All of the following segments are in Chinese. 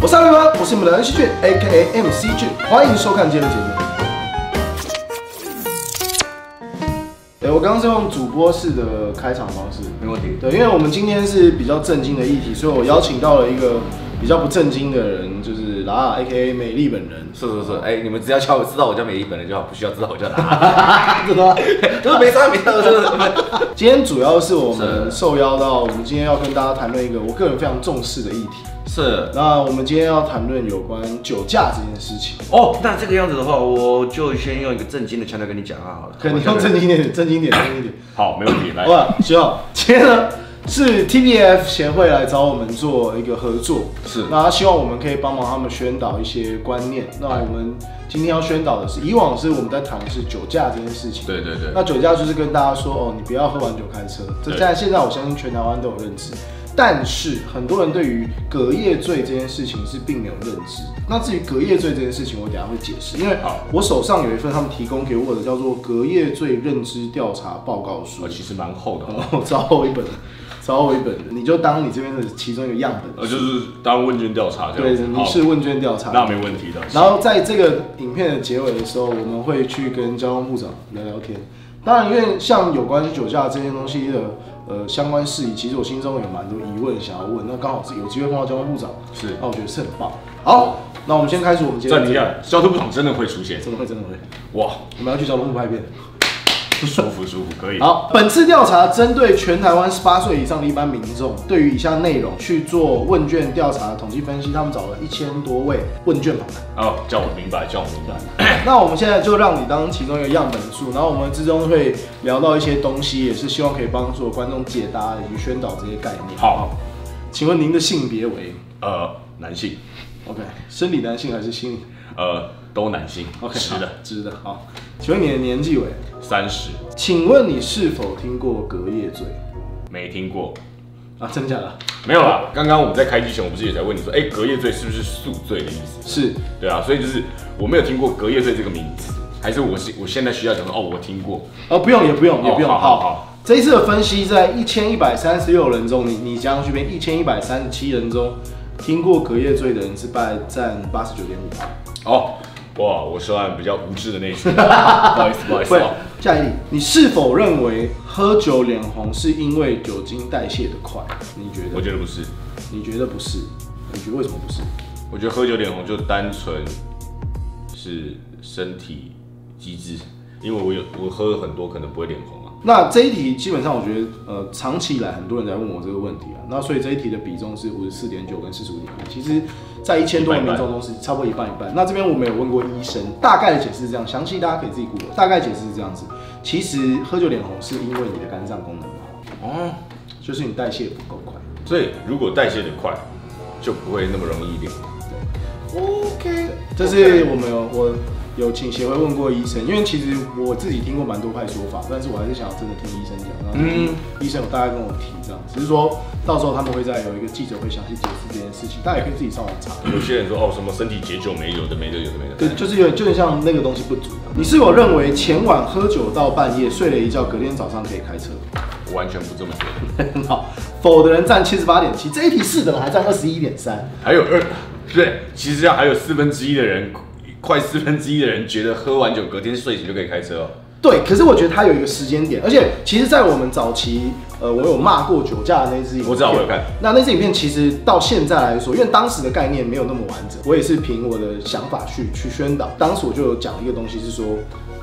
我是阿伦，我是你们的恩熙俊 ，A.K.A. MC 俊，欢迎收看今天的节目。我刚刚是用主播式的开场方式，没问题。对，因为我们今天是比较正经的议题，所以我邀请到了一个比较不正经的人，就是拉 A.K.A. 美丽本人。是，哎，你们只要叫我知道我叫美丽本人就好，不需要知道我叫拉。真的？就是没啥，今天主要是我们受邀到，我们今天要跟大家谈论一个我个人非常重视的议题。 是，那我们今天要谈论有关酒驾这件事情哦。那这个样子的话，我就先用一个正经的腔调跟你讲啊，好了。可以，你用正经点。好，没问题，来。哇，徐浩，今天呢是 TBAF 协会来找我们做一个合作，是。那他希望我们可以帮忙他们宣导一些观念。那我们今天要宣导的是，以往是我们在谈的是酒驾这件事情。对。那酒驾就是跟大家说，哦，你不要喝完酒开车。这在现在我相信全台湾都有认知。 但是很多人对于隔夜醉这件事情是并没有认知。那至于隔夜醉这件事情，我等一下会解释，因为我手上有一份他们提供给我的叫做《隔夜醉认知调查报告书》，其实蛮厚的，超厚一本，你就当你这边的其中一个样本，就是当问卷调查这样子。对，你是问卷调查，那没问题的。然后在这个影片的结尾的时候，我们会去跟交通部长聊聊天。当然，因为像有关酒驾这些东西的。 相关事宜，其实我心中有蛮多疑问想要问，那刚好是有机会碰到交通部长，是，那我觉得是很棒。好，那我们先开始我们今天。暂停一下，交通部长真的会出现，真的会。哇，我们要去交通部拍片，舒服，可以。好，本次调查针对全台湾18岁以上的一般民众，对于以下内容去做问卷调查统计分析，他们找了1000多位问卷访谈。哦，叫我明白。那我们现在就让你当其中一个样本数，然后我们之中会聊到一些东西，也是希望可以帮助观众解答以及宣导这些概念。好，请问您的性别为？男性。OK， 生理男性还是心理？都男性。OK， 直的。好，请问你的年纪为？30。请问你是否听过隔夜醉？没听过。啊，真的假的？没有啦。刚刚我们在开机前，我不是也在问你说，哎，隔夜醉是不是宿醉的意思？是。对啊，所以就是我没有听过隔夜醉这个名字，还是我现在需要讲说，哦，我听过。哦，不用。好。这一次的分析，在1136人中，你将去变1137人中，听过隔夜醉的人是占89.5%。哦。 哇，我涉案比较无知的那一群，不好意思。下一题，你是否认为喝酒脸红是因为酒精代谢的快？你觉得？我觉得不是。你觉得不是？你觉得为什么不是？我觉得喝酒脸红就单纯是身体机制，因为我喝了很多，可能不会脸红啊。那这一题基本上我觉得，长期以来很多人在问我这个问题啊，那所以这一题的比重是54.9跟45.1，其实。 在1000多名众中是差不多一半。那这边我们有问过医生，大概的解释是这样，详细大家可以自己估。大概解释是这样子，其实喝酒脸红是因为你的肝脏功能不好，哦，就是你代谢不够快。所以如果代谢得快，就不会那么容易脸红。对 ，OK， 这是我有请协会问过医生，因为其实我自己听过蛮多派说法，但是我还是想要真的听医生讲。医生有大概跟我提这样，只是说到时候他们会再有一个记者会详细解释这件事情，大家也可以自己上网查。有些人说哦什么身体解酒没有的没的有的没的，对，就是有点像那个东西不足。你是否认为前晚喝酒到半夜睡了一觉，隔天早上可以开车？我完全不这么觉得。很好，否的人占78.7，这一题是的人还占21.3，还有对，其实上还有1/4的人。 快1/4的人觉得喝完酒隔天睡醒就可以开车哦。对，可是我觉得它有一个时间点，而且其实，在我们早期，我有骂过酒驾的那支影片，我知道我有看。那支影片其实到现在来说，因为当时的概念没有那么完整，我也是凭我的想法去宣导。当时我就有讲一个东西是说，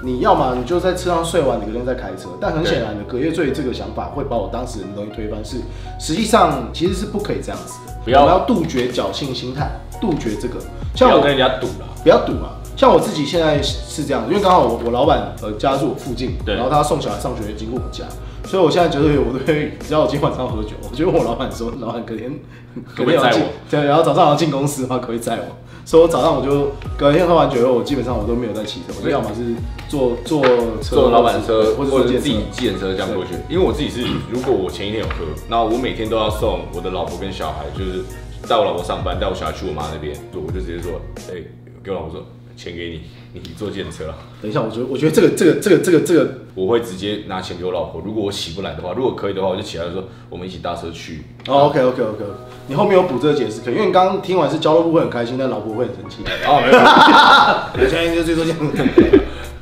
你要嘛你就在车上睡完，你隔天再开车。但很显然的，隔夜醉这个想法会把我当时的东西推翻，是实际上其实是不可以这样子的。我们要杜绝侥幸心态，杜绝这个，像我跟人家赌了。 不要赌嘛，像我自己现在是这样，因为刚好我老板家住我附近，对，然后他送小孩上学经过我家，所以我现在觉得我对，只要我今天晚上喝酒，我就问我老板说，老板隔天要进，对，然后早上要进公司的话，可不可以载我？所以我早上我就隔天喝完酒后，我基本上我都没有在骑车，我要么是坐老板车，或者自己计程车这样过去，因为我自己是，如果我前一天有喝，那我每天都要送我的老婆跟小孩，就是带我老婆上班，带我小孩去我妈那边，我就直接说，哎。 给我老婆说，钱给你，你坐电车啊。等一下，我觉得这个，我会直接拿钱给我老婆。如果我起不来的话，如果可以的话，我就起来说我们一起搭车去。哦 ，OK， 你后面有补这个解释可以，因为你刚刚听完是交流部会很开心，但老婆会很生气。哦，没有，我现在就最多这样，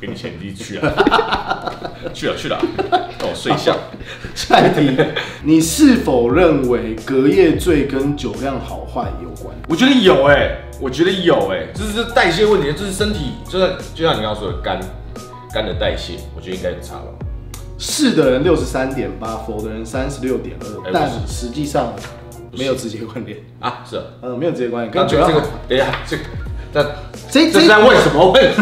给你钱你去啊，去了，让我睡一下。下一题，你是否认为隔夜醉跟酒量好坏有关？我觉得有我觉得有，就是代谢问题，就是身体，就像你刚刚说的肝的代谢，我觉得应该有差吧。是的人63.8%，否的人36.2%，但实际上没有直接关联啊，是啊，没有直接关联。跟酒量这个，等一下，这在问什么问？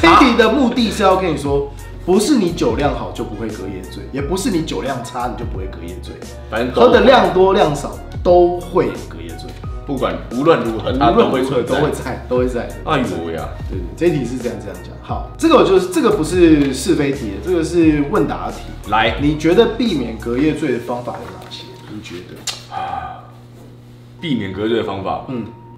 这一题的目的是要跟你说。不是你酒量好就不会隔夜醉，也不是你酒量差你就不会隔夜醉，反正喝的量多量少都会有隔夜醉。不管无论如何，它都会存在，都会在。哎呦呀，对，这一题是这样讲。好，这个不是是非题，这个是问答题。来，你觉得避免隔夜醉的方法有哪些？你觉得啊，避免隔夜醉的方法，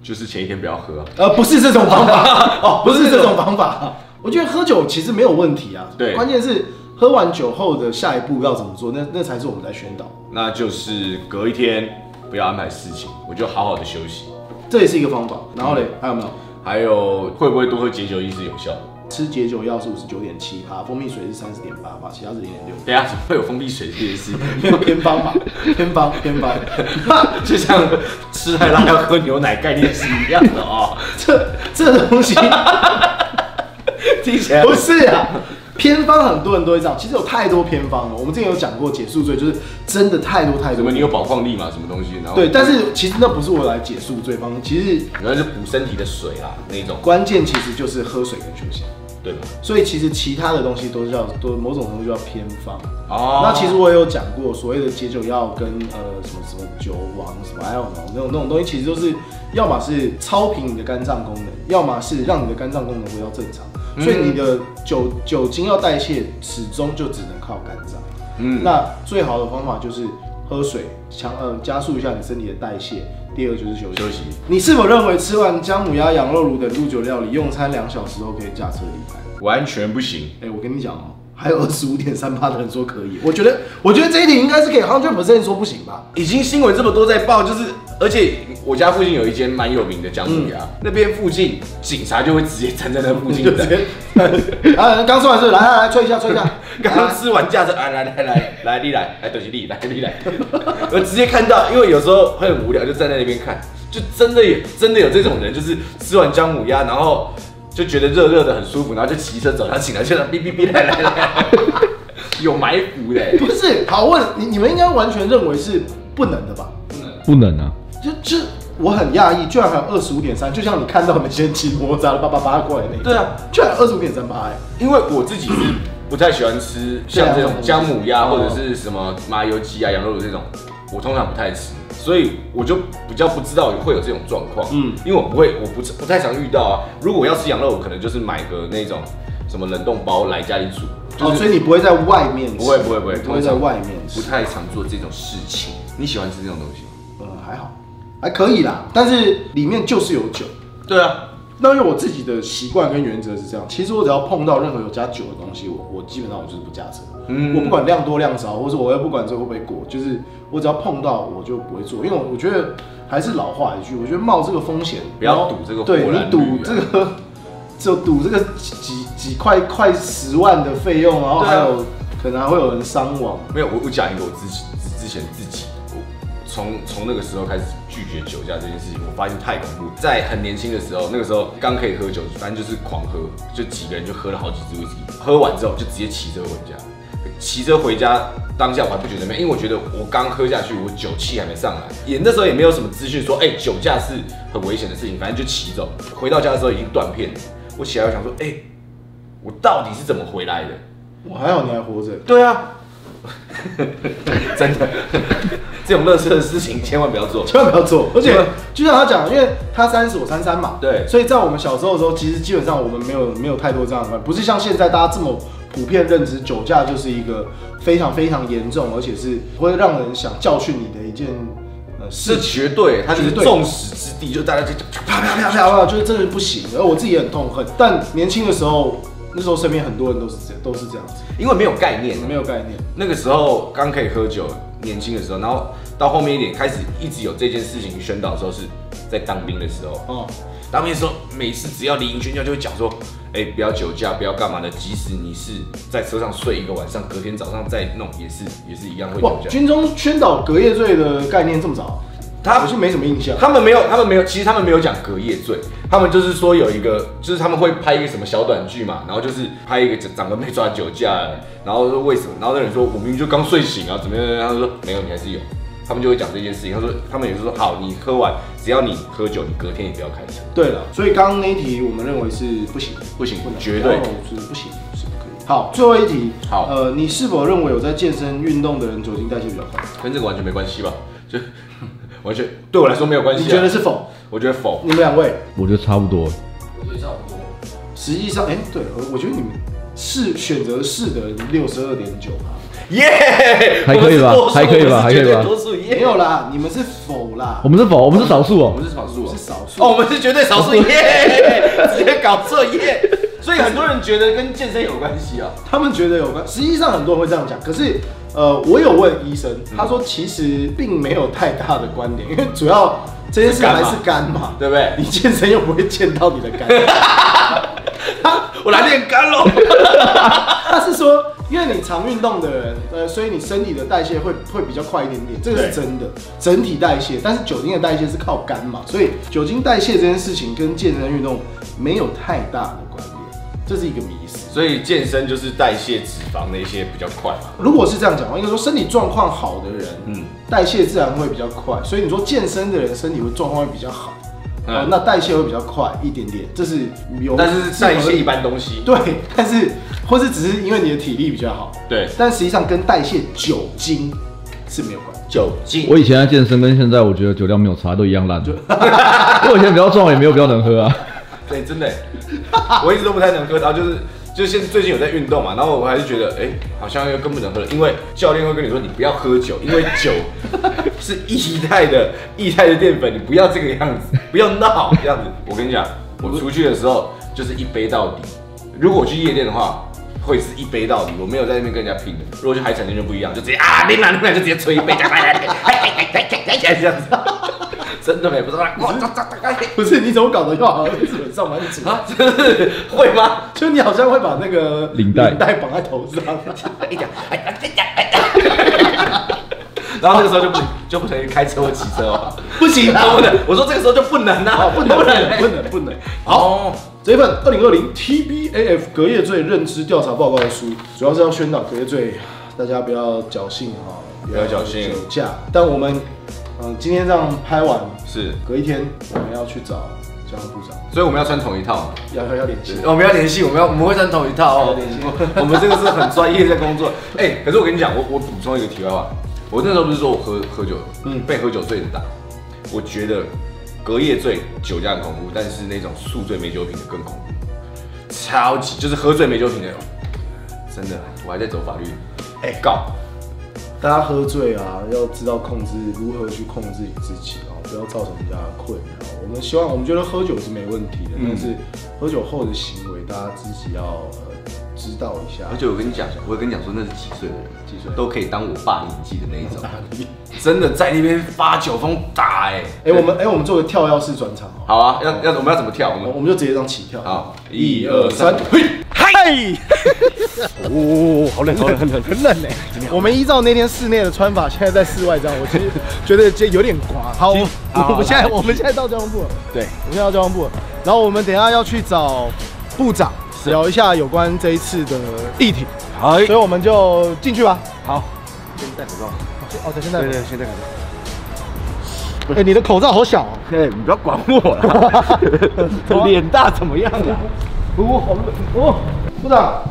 就是前一天不要喝。不是这种方法哦，不是这种方法。我觉得喝酒其实没有问题啊，对，关键是喝完酒后的下一步要怎么做，那才是我们在宣导。那就是隔一天不要安排事情，我就好好的休息，这也是一个方法。然后嘞，还有没有？还有会不会多喝解酒液是有效的？吃解酒药是59.7%，蜂蜜水是30.8%，其他是0.6%。对啊，怎么会有蜂蜜水这件事？偏方吧，偏方，就像吃太辣要喝牛奶概念是一样的哦。这东西。不是啊，偏方很多人都会这样，其实有太多偏方了。我们之前有讲过解宿醉，就是真的太多。你有保矿力嘛？什么东西？然后对，但是其实那不是我来解宿醉方，其实原来是补身体的水啦那种。关键其实就是喝水跟休息，对吧？所以其实其他的东西都某种程度叫偏方。哦。那其实我也有讲过所谓的解酒药跟什么酒王什么 那种东西，其实就是要么是超频你的肝脏功能，要么是让你的肝脏功能回到正常。所以你的酒精要代谢，始终就只能靠肝脏。那最好的方法就是喝水，加速一下你身体的代谢。第二就是休息。你是否认为吃完姜母鸭、羊肉炉等入酒料理，用餐2小时后可以驾车离开？完全不行。哎，我跟你讲哦，还有25.38%的人说可以。我觉得这一点应该是可以100%说不行吧？已经新闻这么多在报，就是而且。我家附近有一间蛮有名的姜母鸭，那边附近警察就会直接站在那附近的。刚吃完是来吹一下，刚吃完架子，来你来，哎对不起你来，我直接看到，因为有时候会很无聊，就站在那边看，就真的有这种人，就是吃完姜母鸭，然后就觉得热热的很舒服，然后就骑车走，他醒来就哔哔哔来，有埋伏的。不是，好问你们应该完全认为是不能的吧？不能啊。就我很讶异，居然还有25.3%，就像你看到那些骑摩擦88块那个。对啊，居然25.38%哎！因为我自己是不太喜欢吃像这种姜母鸭或者是什么麻油鸡啊、羊肉这种，我通常不太吃，所以我就比较不知道会有这种状况。因为我不太常遇到啊。如果我要吃羊肉，我可能就是买个那种什么冷冻包来家里煮。哦，所以你不会在外面吃？不会，不会在外面吃，不太常做这种事情。你喜欢吃这种东西？还好。还可以啦，但是里面就是有酒。对啊，那因为我自己的习惯跟原则是这样，其实我只要碰到任何有加酒的东西，我基本上我就是不加车。我不管量多量少，或者我也不管这会不会过，就是我只要碰到我就不会做，因为我觉得还是老话一句，我觉得冒这个风险，不要赌这个。对，你赌这个，就赌这个几块快10万的费用，然后还有可能还会有人伤亡。没有，我讲一个我之前自己。从那个时候开始拒绝酒驾这件事情，我发现太恐怖。在很年轻的时候，那个时候刚可以喝酒，反正就是狂喝，就几个人就喝了好几支威士忌。喝完之后就直接骑车回家。骑车回家当下我还不觉得怎么样，因为我觉得我刚喝下去，我酒气还没上来，那时候也没有什么资讯说，酒驾是很危险的事情，反正就骑走。回到家的时候已经断片了。我起来我想说，我到底是怎么回来的？我还好你还活着。对啊。真的，这种垃圾的事情千万不要做。而且就像他讲，因为他30，我33嘛，对，所以在我们小时候的时候，其实基本上我们没有太多这样的观念，不是像现在大家这么普遍认知，酒驾就是一个非常非常严重，而且是会让人想教训你的一件是绝对，他就是众矢之的，就大家就啪啪啪啪啪，就是真的不行。而我自己也很痛恨，但年轻的时候，那时候身边很多人都是这样子，因为没有概念，没有概念。那个时候刚可以喝酒，年轻的时候，然后到后面一点开始一直有这件事情宣导的时候，是在当兵的时候。哦，当兵的时候，每次只要离营宣教就会讲说，哎，不要酒驾，不要干嘛的。即使你是在车上睡一个晚上，隔天早上再弄，也是一样会酒驾。军中宣导隔夜醉的概念这么早，他好像没什么印象。他们没有，其实他们没有讲隔夜醉，他们就是说有一个，就是他们会拍一个什么小短剧嘛，然后就是拍一个长官被抓酒驾了，然后说为什么，然后那人说我明明就刚睡醒啊，怎么样？他说没有，你还是有。他们就会讲这件事情。他说，他们也是说，好，你喝完，只要你喝酒，你隔天也不要开车。对了，所以刚刚那一题，我们认为是不行，绝对是不行，是不可以。好，最后一题。好，你是否认为有在健身运动的人酒精代谢比较快？跟这个完全没关系吧？就完全对我来说没有关系。你觉得是否？我觉得否。你们两位？我觉得差不多。我觉得差不多。实际上，哎，对，我觉得你们是选择是的62.9%。耶，还可以吧，还可以吧，还可以吧。没有啦，你们是否啦？我们是否，我们是少数哦，我们是少数，是少数。哦，我们是绝对少数耶，直接搞错耶。所以很多人觉得跟健身有关系啊，他们觉得有关，实际上很多人会这样讲。可是，我有问医生，他说其实并没有太大的关联，因为主要这件事还是肝嘛，对不对？你健身又不会健到你的肝。我来练肝喽。他是说，因为你常运动的人，所以你身体的代谢会比较快一点点，这个是真的，整体代谢。但是酒精的代谢是靠肝嘛，所以酒精代谢这件事情跟健身运动没有太大的关联，这是一个迷思。所以健身就是代谢脂肪那些比较快嘛。如果是这样讲的话，应该说身体状况好的人，代谢自然会比较快。所以你说健身的人身体状况会比较好。那代谢会比较快一点点，这是有，但是代谢一般东西，对，但是或是只是因为你的体力比较好，对，但实际上跟代谢酒精是没有关。酒精，我以前在健身跟现在我觉得酒量没有差，都一样烂，因为我以前比较壮，也没有比较能喝啊。对，真的，我一直都不太能喝，然后就是现在最近有在运动嘛，然后我还是觉得，哎，好像又更不能喝了，因为教练会跟你说你不要喝酒，因为酒是液态的淀粉，你不要这个样子，不要闹这样子。我跟你讲，我出去的时候就是一杯到底。如果我去夜店的话，会是一杯到底，我没有在那边跟人家拼的。如果去海产店就不一样，就直接啊，你们就直接吹一杯，这样子。真的没不知道，不是你怎么搞得又好像日本上班族啊？真是会吗？就你好像会把那个领带绑在头上，一讲，然后那个时候就不能开车或骑车哦，不行，不能。我说这个时候就不能啊，不能。好，这份2020 TBAF 隔夜醉认知调查报告的书，主要是要宣导隔夜醉，大家不要侥幸啊，不要侥幸酒驾。但我们。今天这样拍完是隔一天，我们要去找交通部长，所以我们要穿同一套，要联系，我们要联系，我们会穿同一套哦，我们这个是很专业在工作。哎，可是我跟你讲，我补充一个题外话，我那时候不是说我喝酒，被喝酒醉的打，我觉得隔夜醉酒驾很恐怖，但是那种宿醉没酒品的更恐怖，超级就是喝醉没酒品的，真的，我还在走法律，哎，告。大家喝醉啊，要知道控制如何去控制你自己啊，不要造成人家的困扰。我们觉得喝酒是没问题的，但是喝酒后的行为，大家自己要知道一下。而且我跟你讲说，那是几岁的人，几岁都可以当我爸年纪的那一种，真的在那边发酒疯打哎，我们做个跳跃式转场，好啊，我们要怎么跳？我们就直接这样起跳，好，1、2、3，嘿，哦，好冷，我们依照那天室内的穿法，现在在室外这样，我其实觉得这有点刮。好，我们现在到交通部了，对，我们现在到交通部了，然后我们等一下要去找部长。聊一下有关这一次的议题，好，所以我们就进去吧。好，先戴口罩。哦，对，先戴口罩。哎，你的口罩好小哦。哎，你不要管我了。脸大怎么样啊？哦，好冷哦。部长，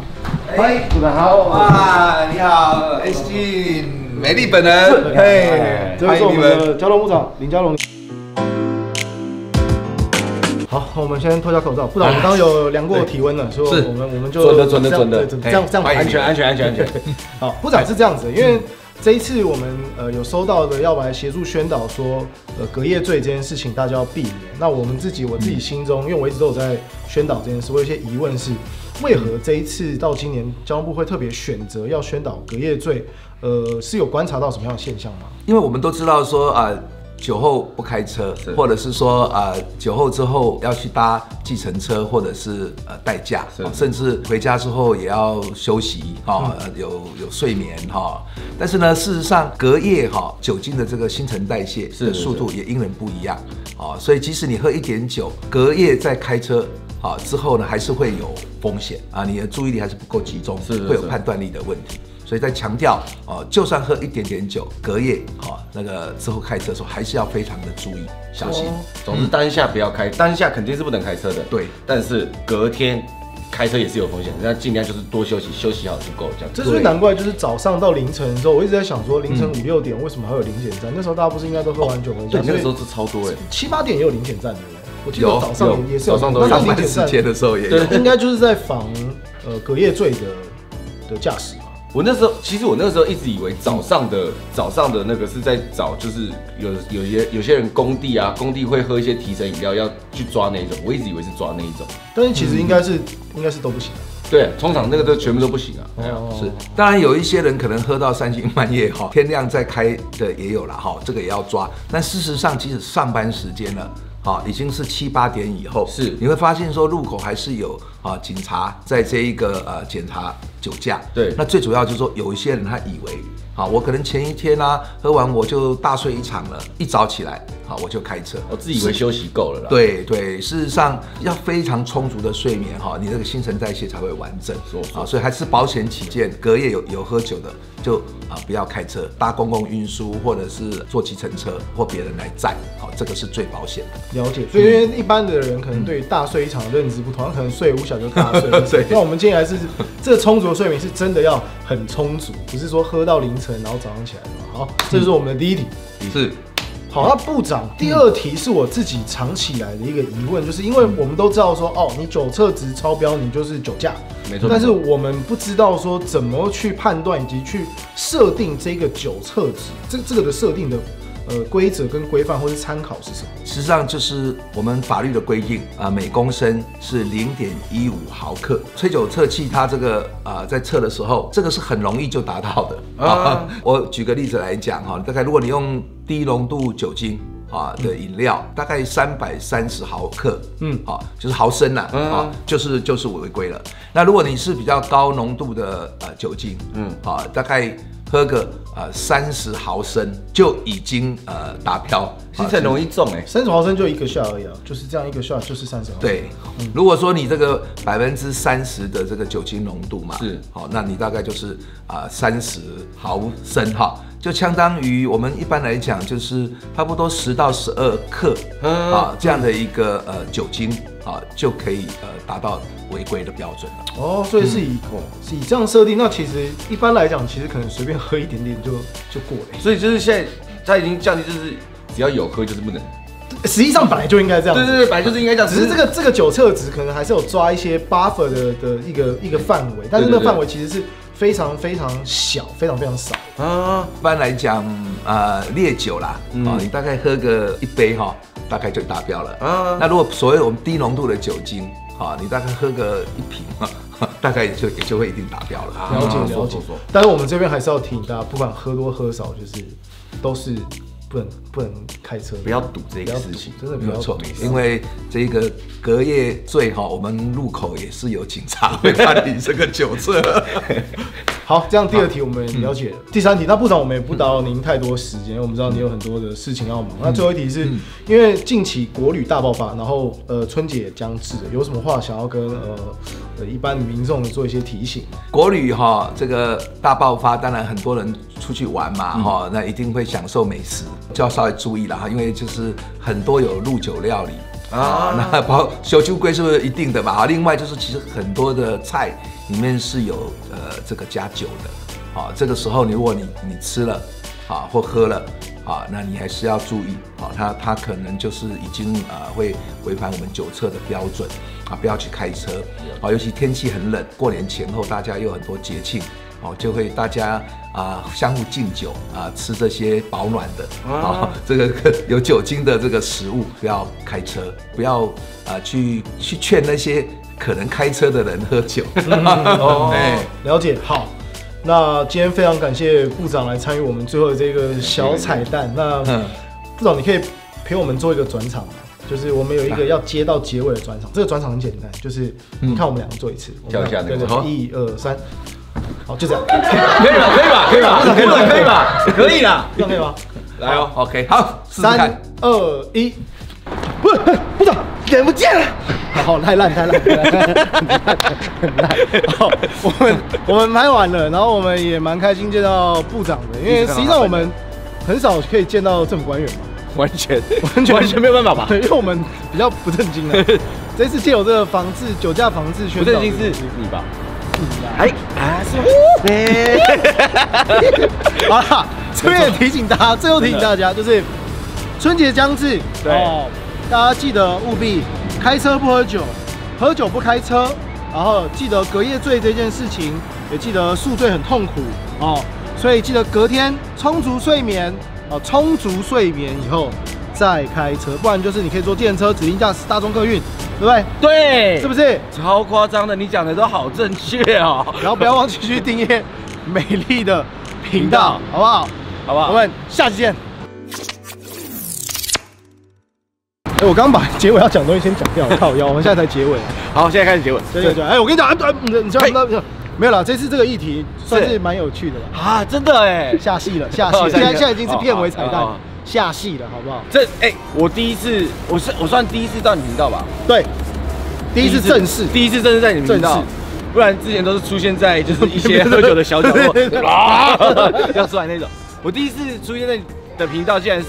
哎，部长好。哇，你好 ，HG 美丽本人。哎，这是我们的交通部长林佳龙。好，我们先脱下口罩。部长，我们刚刚有量过体温了，所以我们就准的，这样安全。好，部长是这样子，因为这一次我们有收到的药丸协助宣导说，隔夜醉这件事情大家要避免。那我自己心中，因为我一直都有在宣导这件事，我有些疑问是，为何这一次到今年交通部会特别选择要宣导隔夜醉？是有观察到什么样的现象吗？因为我们都知道说酒后不开车，或者是说酒后之后要去搭计程车，或者是代驾，甚至回家之后也要休息有睡眠但是呢，事实上隔夜酒精的这个新陈代谢的速度也因人不一样所以即使你喝一点酒，隔夜再开车之后呢，还是会有风险你的注意力还是不够集中，会有判断力的问题。所以在强调就算喝一点点酒，隔夜那个之后开车的时候，还是要非常的注意小心。总之当下不要开，当下肯定是不能开车的。对，但是隔天开车也是有风险，那尽量就是多休息，休息好就够这样。这是难怪，就是早上到凌晨的时候，我一直在想说，凌晨5、6点为什么还有零检站？那时候大家不是应该都喝完酒回家？对，那个时候是超多7、8点也有零检站的。我记得早上也是有，上班时间的时候也有。应该就是在防隔夜醉的驾驶。我那时候一直以为早上的那个是在找，就是有些人工地会喝一些提神饮料，要去抓那一种，我一直以为是抓那一种，但是其实应该是都不行。对，通常那个都全部都不行是，当然有一些人可能喝到3更半夜天亮再开的也有了这个也要抓。但事实上，即使上班时间了。已经是7、8点以后，是你会发现说路口还是有警察在这一个检查酒驾。对，那最主要就是说有一些人他以为我可能前一天喝完我就大睡一场了，一早起来我就开车，我自以为休息够了啦。对对，事实上要非常充足的睡眠你那个新陈代谢才会完整。所以还是保险起见，隔夜有喝酒的就不要开车，搭公共运输或者是坐计程车或别人来载这个是最保险的。了解，所以因为一般的人可能对于大睡一场的认知不同，可能睡5小时就大睡。那我们建议还是这充足的睡眠是真的要很充足，不是说喝到凌晨然后早上起来嘛。好，这就是我们的第一题。是。好，那部长第二题是我自己藏起来的一个疑问，就是因为我们都知道说你酒测值超标，你就是酒驾，没错。但是我们不知道说怎么去判断以及去设定这个酒测值，这个的设定的。规则跟规范或是参考是什么？实际上就是我们法律的规定每公升是0.15毫克。吹酒测器它这个在测的时候，这个是很容易就达到的我举个例子来讲大概如果你用低浓度酒精的饮料，大概330毫克，就是毫升就是违规了。那如果你是比较高浓度的酒精，大概。喝个30毫升就已经达标，其实很容易中30毫升就一个 shot 而已就是这样一个 shot 就是30毫升。对，如果说你这个30%的这个酒精浓度嘛，是那你大概就是30毫升就相当于我们一般来讲就是差不多10到12克这样的一个酒精就可以达到违规的标准了。所以是以这样设定。那其实一般来讲，其实可能随便喝一点点就过了。所以就是现在它已经降低，就是只要有喝就是不能。实际上本来就应该这样。对，本来就是应该这样。只是这个酒测值可能还是有抓一些 buffer 的一个范围，但是那范围其实是非常非常小，非常非常少一般来讲烈酒啦你大概喝个1杯大概就达标了那如果所谓我们低浓度的酒精你大概喝个1瓶大概也就会一定达标了。了解。但是我们这边还是要提醒大家，不管喝多喝少，就是都是不能开车，不要赌这个事情，真的不要赌。因为这个隔夜醉我们路口也是有警察会办理这个酒测。好，这样第二题我们了解了。第三题，那部长我们也不打扰您太多时间，我们知道你有很多的事情要忙。那最后一题是因为近期国旅大爆发，然后春节也将至了，有什么话想要跟一般民众做一些提醒？国旅这个大爆发，当然很多人出去玩嘛那一定会享受美食，就要稍微注意了因为就是很多有入酒料理。那包括烧酒粿是不是一定的嘛？另外就是，其实很多的菜里面是有这个加酒的，这个时候如果你吃了或喝了啊，那你还是要注意啊，它可能就是已经会违反我们酒测的标准啊，不要去开车啊，尤其天气很冷，过年前后大家又很多节庆。 哦，就会大家相互敬酒吃这些保暖的这个有酒精的这个食物，不要开车，不要去劝那些可能开车的人喝酒。哦，了解。好，那今天非常感谢部长来参与我们最后的这个小彩蛋。那部长，你可以陪我们做一个转场。 就是我们有一个要接到结尾的转场，这个转场很简单，就是你看我们两个做一次，跳一下那个，1、2、3，好，就这样，可以吧，这样可以吗？来哦 ，OK， 好，3、2、1，不走，人不见了，好，太烂，好，我们拍完了，然后我们也蛮开心见到部长的，因为实际上我们很少可以见到政府官员嘛。 完全没有办法吧？对，因为我们比较不正经的。这次借由这个防治酒驾防治宣导，不正经是你吧？是。好啦，这边也提醒大家，最后提醒大家就是春节将至，对，大家记得务必开车不喝酒，喝酒不开车，然后记得隔夜醉这件事情，也记得宿醉很痛苦哦，所以记得隔天充足睡眠。 哦，充足睡眠以后再开车，不然就是你可以坐电车、指定驾驶、大众客运，对不对？对，是不是？超夸张的，你讲的都好正确哦。然后不要忘记去订阅美丽的频道，好不好？好不好？我们下期见。哎，我刚把结尾要讲的东西先讲掉，靠腰，我们现在才结尾。好，现在开始结尾。对。哎，我跟你讲，你知道。 没有啦，这次这个议题算是蛮有趣的啦。啊，真的哎，下戏了，现在已经是片尾彩蛋，下戏了，好不好？这哎，我第一次，我算第一次到你频道吧？对，第一次正式在你们频道，不然之前都是出现在就是一些喝酒的小角落，要出来那种。我第一次出现在你的频道，竟然是。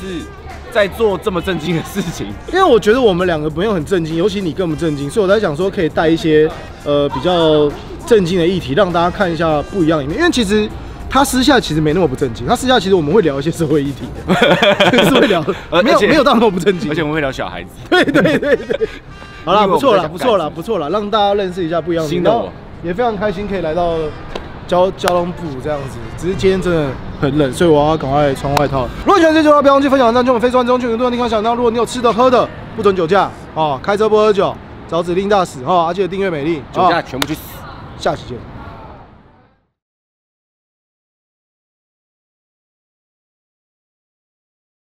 在做这么震惊的事情，因为我觉得我们两个没有很震惊，尤其你更不震惊，所以我在想说可以带一些比较震惊的议题，让大家看一下不一样的一面。因为其实他私下其实没那么不震惊，他私下其实我们会聊一些社会议题的，是会聊，没有到那么不震惊，而且我们会聊小孩子。对，好啦，不错啦，让大家认识一下不一样的新的我，也非常开心可以来到交通部这样子，只是今天真的。 很冷，所以我要赶快穿外套。如果喜欢这集的话，不要忘记分享、按赞、我们 Facebook 中去很多地方想到。如果你有吃的、喝的，不准酒驾哦，开车不喝酒，找指令大使哦，而且订阅美丽，酒驾全部去死。下期见。